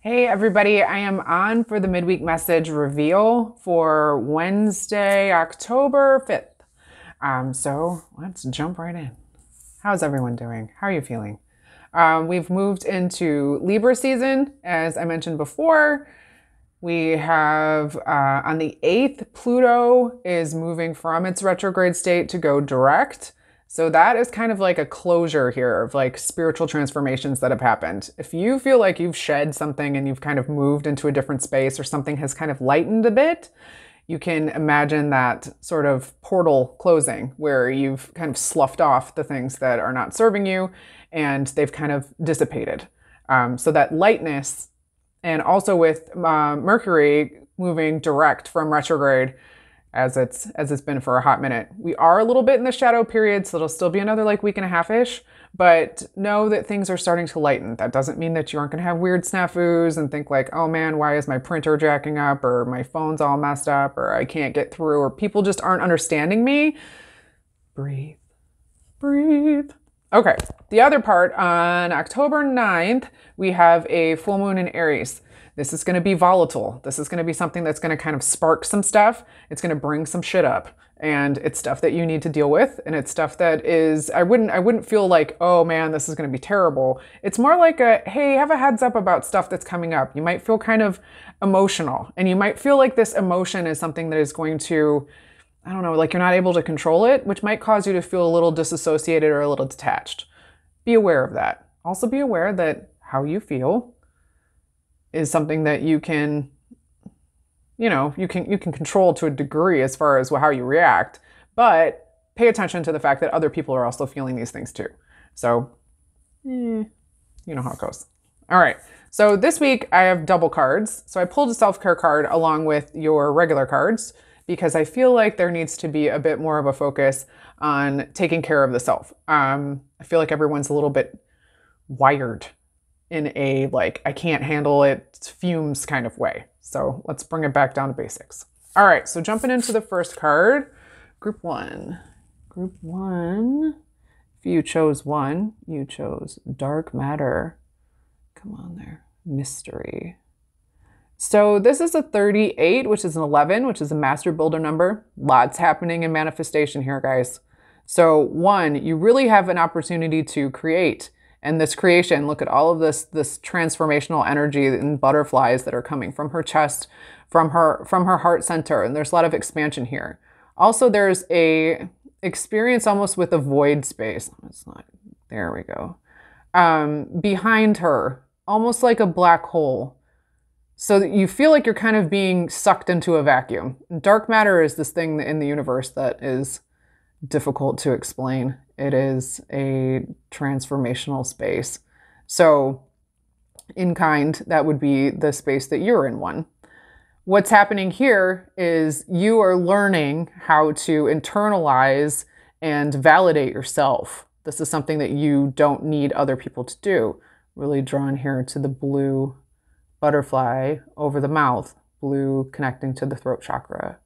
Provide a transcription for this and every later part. Hey everybody, I am on for the midweek message reveal for Wednesday, October 5th. So let's jump right in. How's everyone doing? How are you feeling? We've moved into Libra season. As I mentioned before, we have on the 8th, Pluto is moving from its retrograde state to go direct. So that is kind of like a closure here of like spiritual transformations that have happened. If you feel like you've shed something and you've kind of moved into a different space or something has kind of lightened a bit, you can imagine that sort of portal closing where you've kind of sloughed off the things that are not serving you and they've kind of dissipated. So that lightness, and also with Mercury moving direct from retrograde, as it's been for a hot minute. We are a little bit in the shadow period, so it'll still be another like week and a half-ish, but know that things are starting to lighten. That doesn't mean that you aren't gonna have weird snafus and think like, oh man, why is my printer jacking up, or my phone's all messed up, or I can't get through, or people just aren't understanding me. Breathe. Okay, the other part, on October 9th, we have a full moon in Aries. This is going to be volatile. This is going to be something that's going to kind of spark some stuff. It's going to bring some shit up, and it's stuff that you need to deal with. And it's stuff that is, I wouldn't feel like, oh man, this is going to be terrible. It's more like a, hey, have a heads up about stuff that's coming up. You might feel kind of emotional, and you might feel like this emotion is something that is going to, I don't know, like you're not able to control it, which might cause you to feel a little disassociated or a little detached. Be aware of that. Also be aware that how you feel is something that you can, you know, you can control to a degree as far as how you react, but pay attention to the fact that other people are also feeling these things too. So, you know how it goes. All right, so this week I have double cards. So I pulled a self-care card along with your regular cards because I feel like there needs to be a bit more of a focus on taking care of the self. I feel like everyone's a little bit wired in a like, I can't handle it, fumes kind of way. So let's bring it back down to basics. All right, so jumping into the first card, group one. If you chose one, you chose dark matter. Come on there, mystery. So this is a 38, which is an 11, which is a master builder number. Lots happening in manifestation here, guys. So one, you really have an opportunity to create. And this creation, look at all of this transformational energy and butterflies that are coming from her chest, from her heart center. And there's a lot of expansion here. Also, there's a experience almost with a void space. It's not, there we go. Behind her, almost like a black hole. So that you feel like you're kind of being sucked into a vacuum. Dark matter is this thing in the universe that is difficult to explain. It is a transformational space. So in kind, that would be the space that you're in one. What's happening here is you are learning how to internalize and validate yourself. This is something that you don't need other people to do. Really drawn here to the blue butterfly over the mouth, blue connecting to the throat chakra.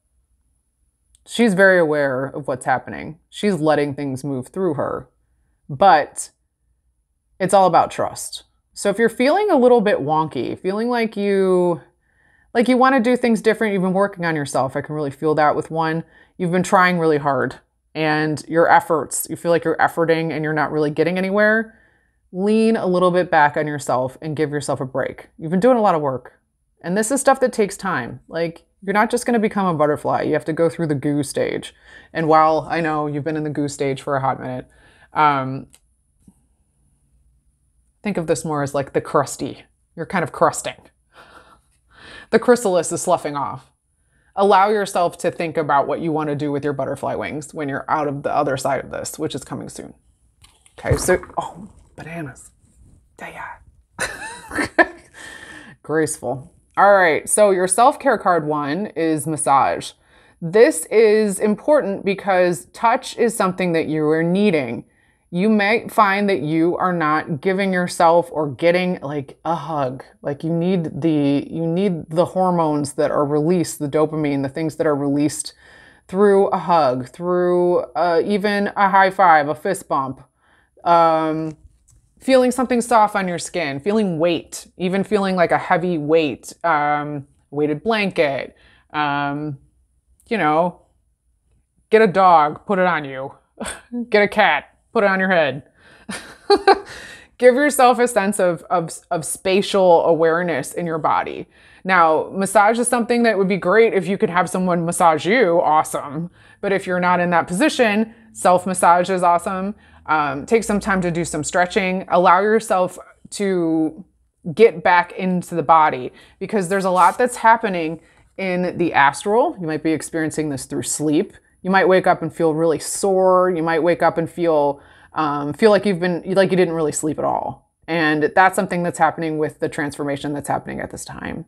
She's very aware of what's happening. She's letting things move through her, but it's all about trust. So if you're feeling a little bit wonky, feeling like you want to do things different, you've been working on yourself. I can really feel that with one. You've been trying really hard, and your efforts, you feel like you're efforting and you're not really getting anywhere. Lean a little bit back on yourself and give yourself a break. You've been doing a lot of work, and this is stuff that takes time. Like, you're not just going to become a butterfly. You have to go through the goo stage. And while I know you've been in the goo stage for a hot minute, think of this more as like the crusty. You're kind of crusting. The chrysalis is sloughing off. Allow yourself to think about what you want to do with your butterfly wings when you're out of the other side of this, which is coming soon. Okay, so, oh, bananas. Yeah. Graceful. All right, so your self-care card one is massage. This is important because touch is something that you are needing. You might find that you are not giving yourself or getting like a hug. Like you need the hormones that are released, the dopamine, the things that are released through a hug, through even a high five, a fist bump. feeling something soft on your skin, feeling weight, even feeling like a heavy weight, weighted blanket, you know, get a dog, put it on you, get a cat, put it on your head. Give yourself a sense of spatial awareness in your body. Now, massage is something that would be great if you could have someone massage you, awesome. But if you're not in that position, self-massage is awesome. Take some time to do some stretching. Allow yourself to get back into the body because there's a lot that's happening in the astral. You might be experiencing this through sleep. You might wake up and feel really sore. You might wake up and feel like you didn't really sleep at all. And that's something that's happening with the transformation that's happening at this time.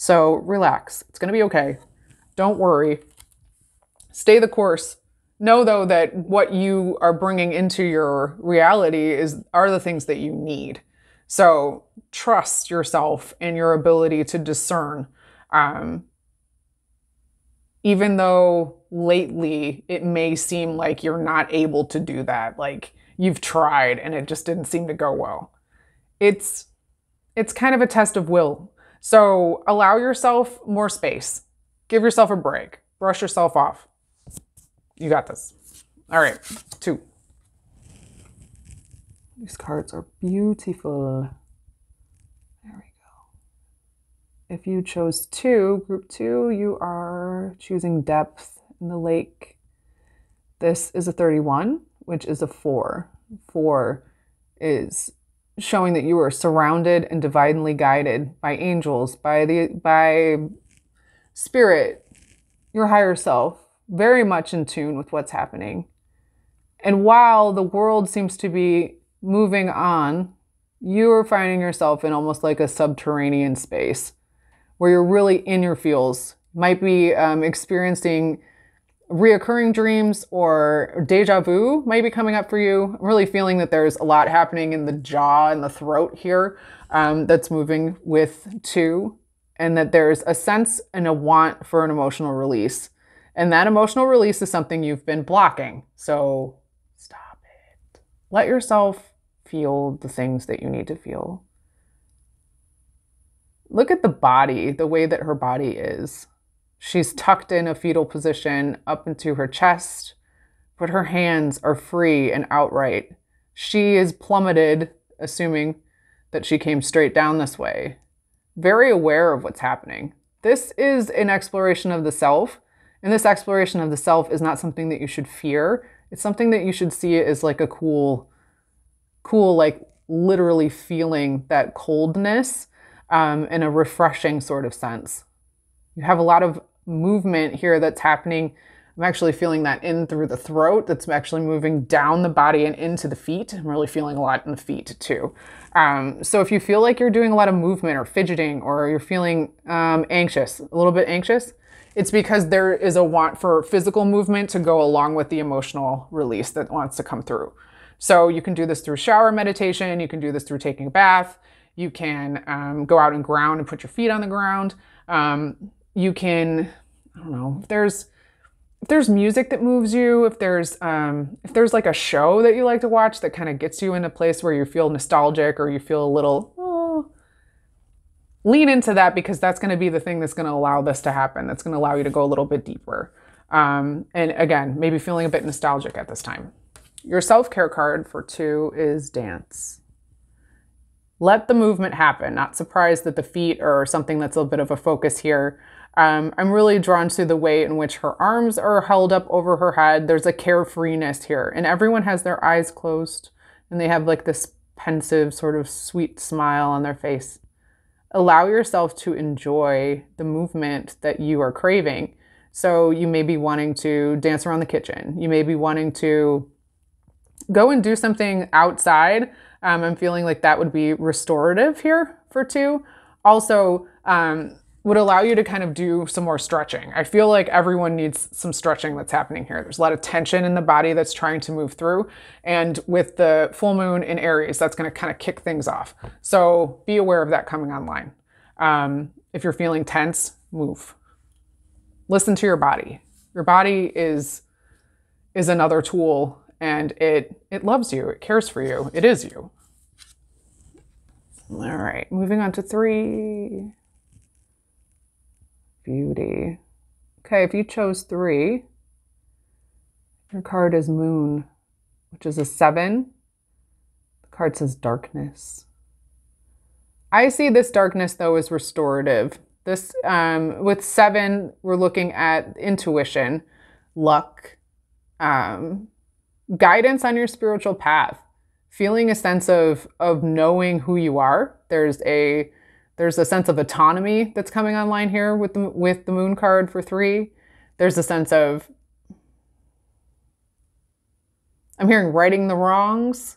So relax. It's going to be okay. Don't worry. Stay the course. Know though that what you are bringing into your reality are the things that you need. So trust yourself and your ability to discern. Even though lately it may seem like you're not able to do that, like you've tried and it just didn't seem to go well. It's kind of a test of will. So allow yourself more space. Give yourself a break. Brush yourself off. You got this. All right, 2. These cards are beautiful. There we go. If you chose 2, group 2, you are choosing depth in the lake. This is a 31, which is a 4. 4 is showing that you are surrounded and divinely guided by angels, by spirit, your higher self. Very much in tune with what's happening. And while the world seems to be moving on, you are finding yourself in almost like a subterranean space where you're really in your feels. Might be experiencing reoccurring dreams or deja vu might be coming up for you. I'm really feeling that there's a lot happening in the jaw and the throat here that's moving with 2, and that there's a sense and a want for an emotional release. And that emotional release is something you've been blocking. So stop it. Let yourself feel the things that you need to feel. Look at the body, the way that her body is. She's tucked in a fetal position up into her chest, but her hands are free and outright. She is plummeted, assuming that she came straight down this way. Very aware of what's happening. This is an exploration of the self. And this exploration of the self is not something that you should fear. It's something that you should see as like a cool, like literally feeling that coldness in a refreshing sort of sense. You have a lot of movement here that's happening. I'm actually feeling that in through the throat. That's actually moving down the body and into the feet. I'm really feeling a lot in the feet too. So if you feel like you're doing a lot of movement or fidgeting or you're feeling anxious, a little bit anxious, it's because there is a want for physical movement to go along with the emotional release that wants to come through. So you can do this through shower meditation. You can do this through taking a bath. You can go out and ground and put your feet on the ground. You can, I don't know, if there's music that moves you, if there's like a show that you like to watch that kind of gets you in a place where you feel nostalgic or you feel a little, lean into that because that's going to be the thing that's going to allow this to happen. That's going to allow you to go a little bit deeper. And again, maybe feeling a bit nostalgic at this time. Your self-care card for 2 is dance. Let the movement happen. Not surprised that the feet are something that's a bit of a focus here. I'm really drawn to the way in which her arms are held up over her head. There's a carefreeness here. And everyone has their eyes closed. And they have like this pensive sort of sweet smile on their face. Allow yourself to enjoy the movement that you are craving. So you may be wanting to dance around the kitchen. You may be wanting to go and do something outside. I'm feeling like that would be restorative here for 2. Also, would allow you to kind of do some more stretching. I feel like everyone needs some stretching that's happening here. There's a lot of tension in the body that's trying to move through. And with the full moon in Aries, that's going to kind of kick things off. So be aware of that coming online. If you're feeling tense, move. Listen to your body. Your body is another tool and it loves you. It cares for you. It is you. All right, moving on to 3. Beauty. Okay, if you chose 3, your card is Moon, which is a 7. The card says darkness. I see this darkness, though, as restorative. This, with 7, we're looking at intuition, luck, guidance on your spiritual path, feeling a sense of knowing who you are. There's a sense of autonomy that's coming online here with the Moon card for 3. There's a sense of, I'm hearing righting the wrongs,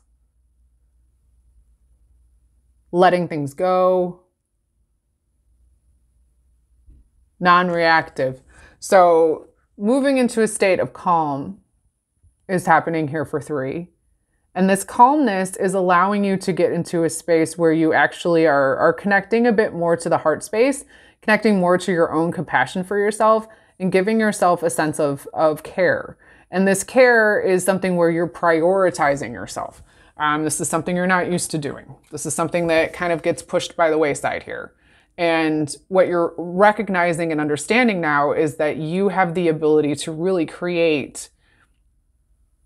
letting things go, non-reactive. So moving into a state of calm is happening here for 3. And this calmness is allowing you to get into a space where you actually are connecting a bit more to the heart space, connecting more to your own compassion for yourself, and giving yourself a sense of care. And this care is something where you're prioritizing yourself. This is something you're not used to doing. This is something that kind of gets pushed by the wayside here. And what you're recognizing and understanding now is that you have the ability to really create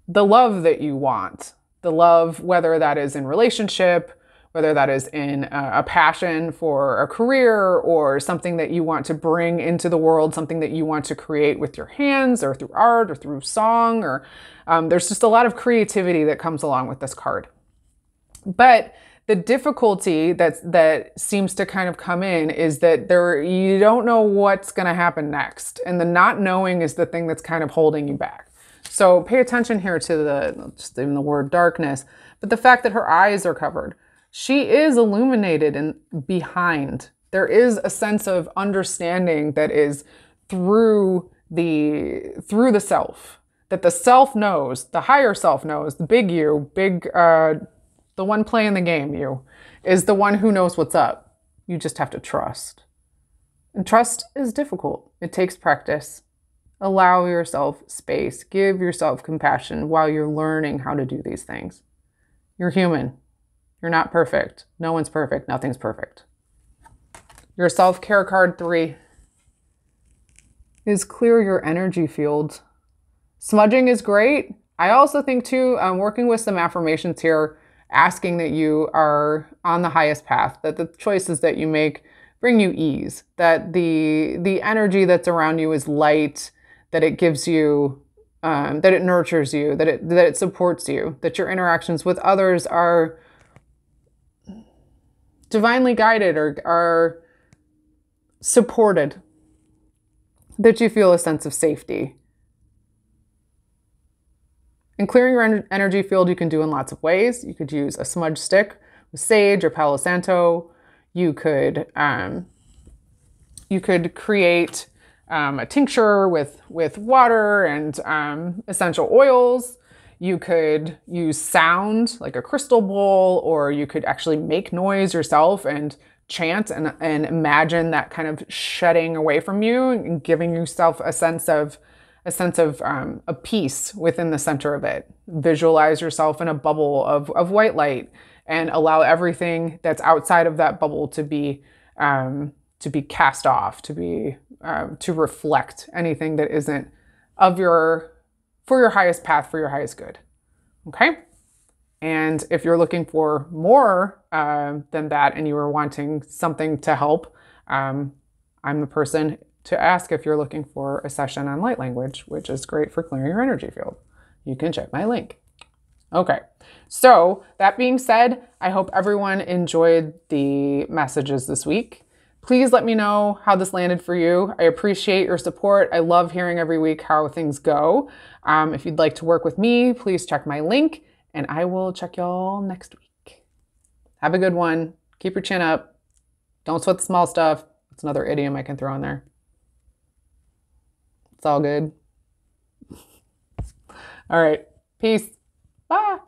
the love that you want. The love, whether that is in relationship, whether that is in a passion for a career, or something that you want to bring into the world, something that you want to create with your hands or through art or through song, or there's just a lot of creativity that comes along with this card. But the difficulty that seems to kind of come in is that you don't know what's going to happen next. And the not knowing is the thing that's kind of holding you back. So pay attention here to just even the word darkness, but the fact that her eyes are covered. She is illuminated and behind. There is a sense of understanding that is through the self, that the self knows, the higher self knows, the big you, the one playing the game, you, is the one who knows what's up. You just have to trust. And trust is difficult. It takes practice. Allow yourself space. Give yourself compassion while you're learning how to do these things. You're human. You're not perfect. No one's perfect. Nothing's perfect. Your self-care card 3 is clear your energy field. Smudging is great. I also think, too, I'm working with some affirmations here, asking that you are on the highest path, that the choices that you make bring you ease, that the energy that's around you is light, that it gives you, that it nurtures you, that it supports you, that your interactions with others are divinely guided or are supported, that you feel a sense of safety. And clearing your energy field you can do in lots of ways. You could use a smudge stick with sage or Palo Santo. You could create a tincture with water and essential oils. You could use sound, like a crystal bowl, or you could actually make noise yourself and chant and imagine that kind of shedding away from you and giving yourself a sense of a peace within the center of it. Visualize yourself in a bubble of white light and allow everything that's outside of that bubble to be cast off, to reflect anything that isn't for your highest path, for your highest good. Okay. And if you're looking for more than that, and you were wanting something to help, I'm the person to ask if you're looking for a session on light language, which is great for clearing your energy field. You can check my link. Okay, so that being said, I hope everyone enjoyed the messages this week. Please let me know how this landed for you. I appreciate your support. I love hearing every week how things go. If you'd like to work with me, please check my link, and I will check y'all next week. Have a good one. Keep your chin up. Don't sweat the small stuff. That's another idiom I can throw in there. It's all good. All right. Peace. Bye.